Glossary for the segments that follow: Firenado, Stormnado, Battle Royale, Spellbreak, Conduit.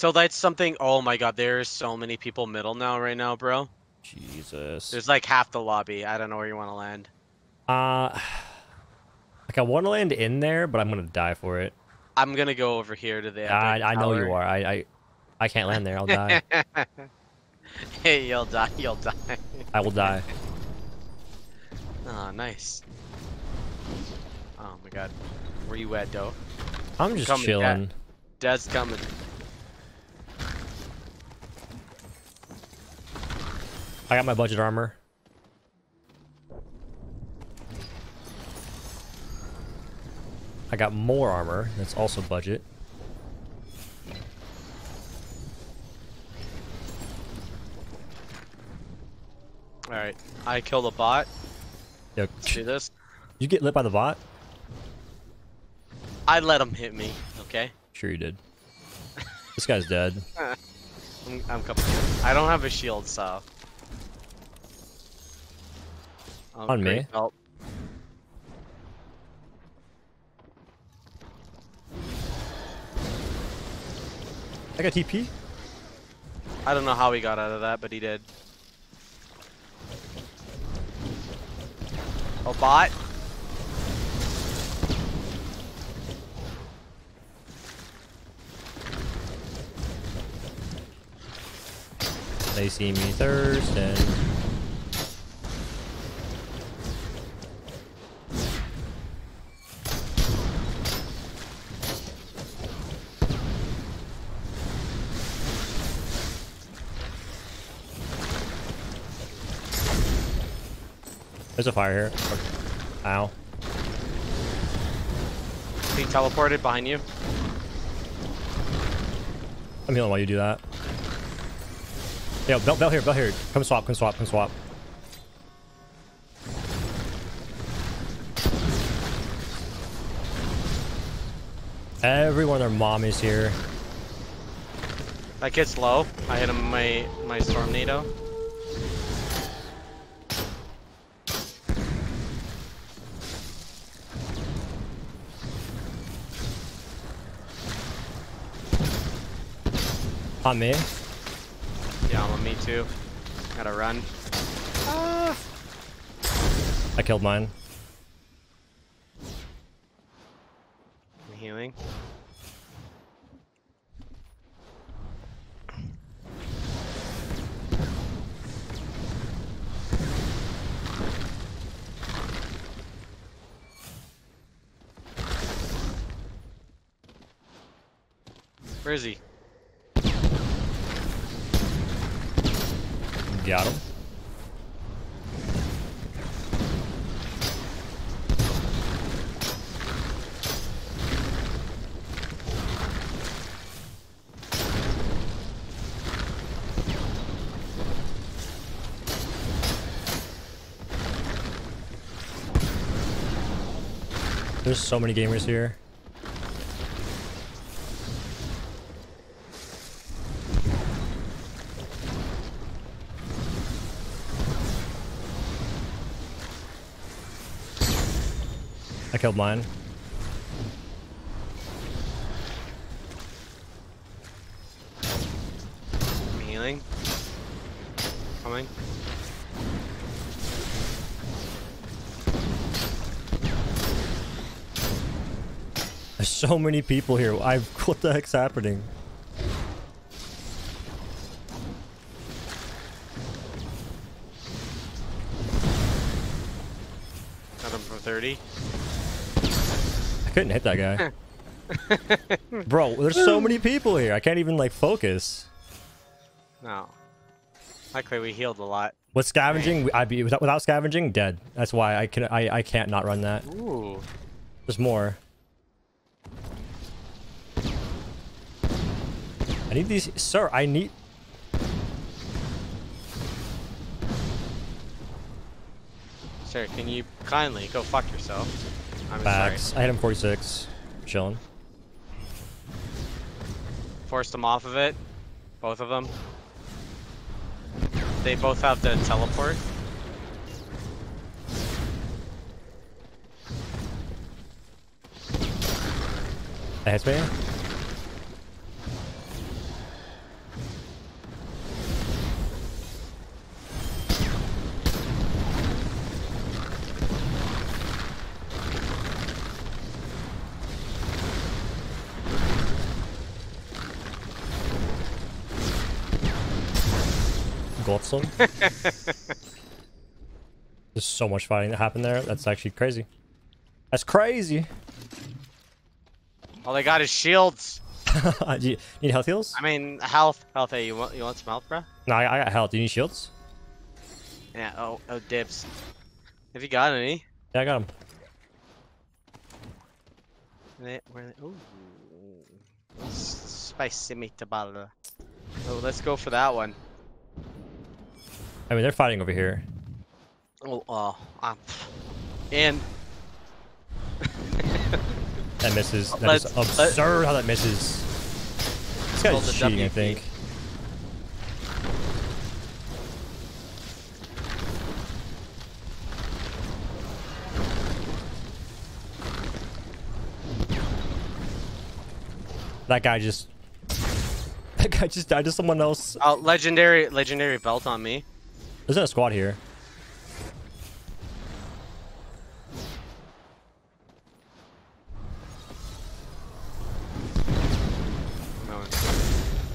So that's something. Oh my god, there's so many people middle now, right now, bro. Jesus. There's like half the lobby. I don't know where you want to land. Like I want to land in there, but I'm gonna die for it. I'm gonna go over here to the. I know you are. I can't land there. I'll die. Hey, you'll die. You'll die. I will die. Oh, nice. Oh my god, where you at, though? I'm just coming, chilling. Dad's coming. I got my budget armor. I got more armor. That's also budget. All right, I killed a bot. Yo, see this? You get lit by the bot? I let him hit me. Okay. Sure you did. This guy's dead. I'm coming. I don't have a shield, so. Oh, on me. Help. I got TP. I don't know how he got out of that, but he did. Oh, bot. They see me Thursday. There's a fire here. Ow. He teleported behind you. I'm healing while you do that. Yo, bell here. Come swap. Everyone, their mom is here. That kid's low. I hit him with my Stormnado. On me? Yeah, I'm on me too. Gotta run. Ah. I killed mine. I'm healing. Where is he? Got him. There's so many gamers here. I killed mine. I'm healing. Coming. There's so many people here. What the heck's happening? Got him for 30. I couldn't hit that guy. Bro, there's so many people here. I can't even, like, focus. No. Luckily, we healed a lot. With scavenging, I'd be, without scavenging, dead. That's why I can't not run that. Ooh. There's more. I need these... Sir, I need... Sir, can you kindly go fuck yourself? I'm Facts. Sorry. I hit him 46. Chilling. Forced him off of it. Both of them. They both have the teleport. That hits me. Bloodstone. There's so much fighting that happened there. That's actually crazy. That's crazy. All I got is shields. Do you need health heals? I mean, health. Hey, you want some health, bro? No, I got health. Do you need shields? Yeah. Oh, dips. Have you got any? Yeah, I got them. Where are they? Ooh. Spicy meatball. Oh, let's go for that one. I mean, they're fighting over here. Oh, I'm in. That misses. That is absurd how that misses. This guy's cheating, I think. That guy just died to someone else. Oh, legendary belt on me. There's a squad here.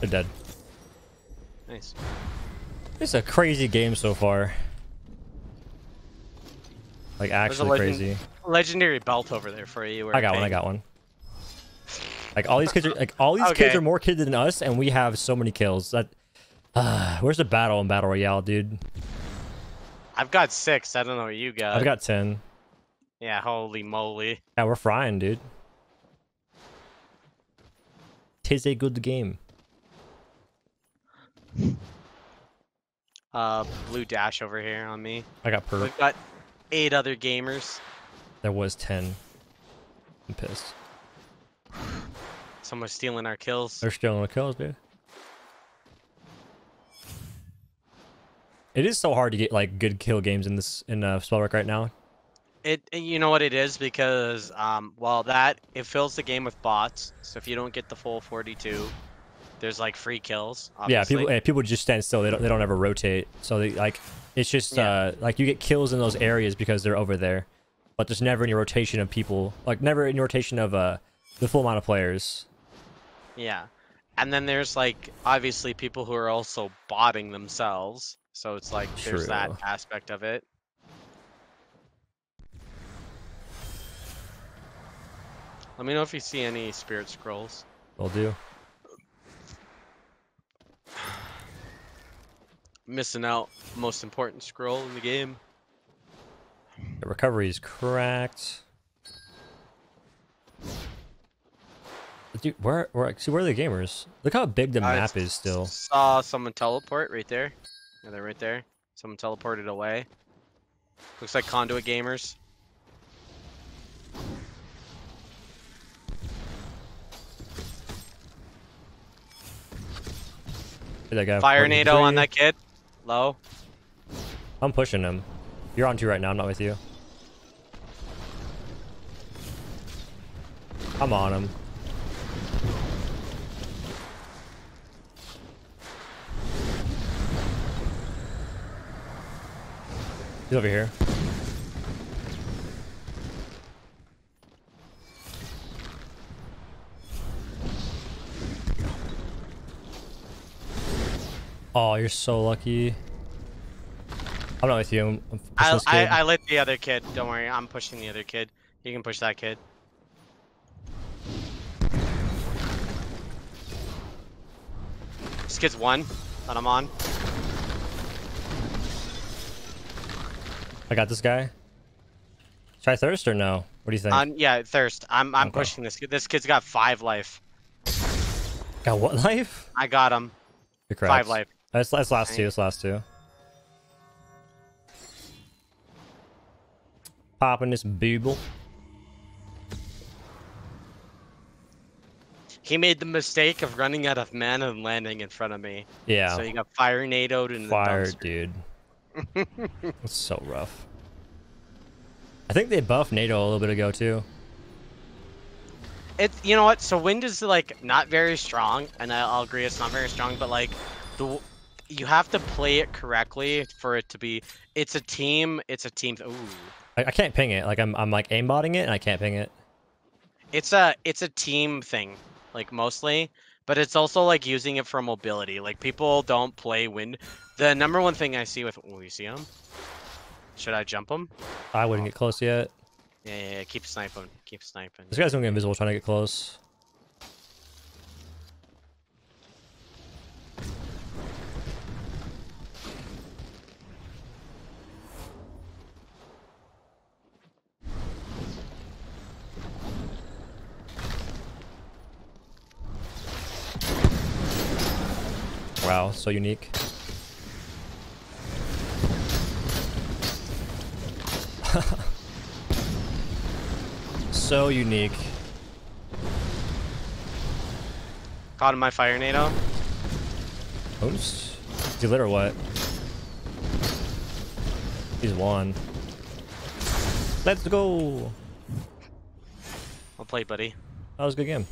They're dead. Nice. It's a crazy game so far. Like, actually crazy. Legendary belt over there for you. I got one. Like, all these kids are more kids than us, and we have so many kills. That where's the battle in Battle Royale, dude? I've got 6. I don't know what you got. I've got 10. Yeah, holy moly. Yeah, we're frying, dude. 'Tis a good game. Blue dash over here on me. I got perp. We've got 8 other gamers. There was 10. I'm pissed. Someone's stealing our kills. They're stealing our kills, dude. It is so hard to get like good kill games in this Spellbreak right now. You know what it is, because it fills the game with bots. So if you don't get the full 42. There's like free kills. Obviously. Yeah, people just stand still. They don't ever rotate. So they like you get kills in those areas because they're over there, but there's never any rotation of people. Like never any rotation of the full amount of players. Yeah, and then there's like obviously people who are also botting themselves. So it's like there's that aspect of it. Let me know if you see any spirit scrolls. Will do. Missing out most important scroll in the game. The recovery is cracked. Dude, where are the gamers? Look how big the map is still. Saw someone teleport right there. Yeah, they're right there. Someone teleported away. Looks like Conduit gamers. Firenado on that kid. Low. I'm pushing him. You're on 2 right now. I'm not with you. I'm on him. He's over here. Oh, you're so lucky. I'm not with you. I'm this kid. I lit the other kid. Don't worry. I'm pushing the other kid. You can push that kid. This kid's one that I'm on. I got this guy. Try thirst or no? What do you think? Yeah, thirst. I'm okay. Pushing this kid. This kid's got 5 life. Got what life? I got him. 5 life. That's last 2. It's last 2. Popping this booble. He made the mistake of running out of mana and landing in front of me. Yeah. So he got Firenadoed in the dumpster. Fire, dude. That's so rough. I think they buffed Nado a little bit ago too. You know what? So wind is like not very strong, and I'll agree it's not very strong. But like, you have to play it correctly for it to be. It's a team. It's a team. Ooh. I can't ping it. Like I'm like aimbotting it, and I can't ping it. It's a team thing, like mostly. but it's also like using it for mobility. Like people don't play wind. The number one thing I see with, oh, you see him? Should I jump him? I wouldn't get close yet. Yeah, yeah, yeah, keep sniping, keep sniping. This guy's gonna get invisible trying to get close. Wow, so unique. So unique. Caught in my Firenado. Oops. Did you lit or what? He's won. Let's go. I'll play, buddy. That was a good game.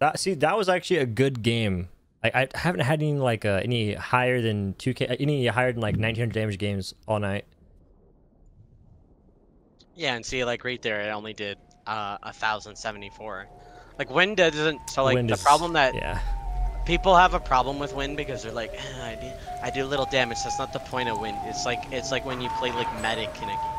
That, see, that was actually a good game. I haven't had any like any higher than 2K, any higher than like 1900 damage games all night. Yeah, and see, like right there, it only did 1,074. Like wind doesn't. So like wind the is, problem that yeah. People have a problem with wind because they're like, I do little damage. That's not the point of wind. It's like when you play like medic in a game.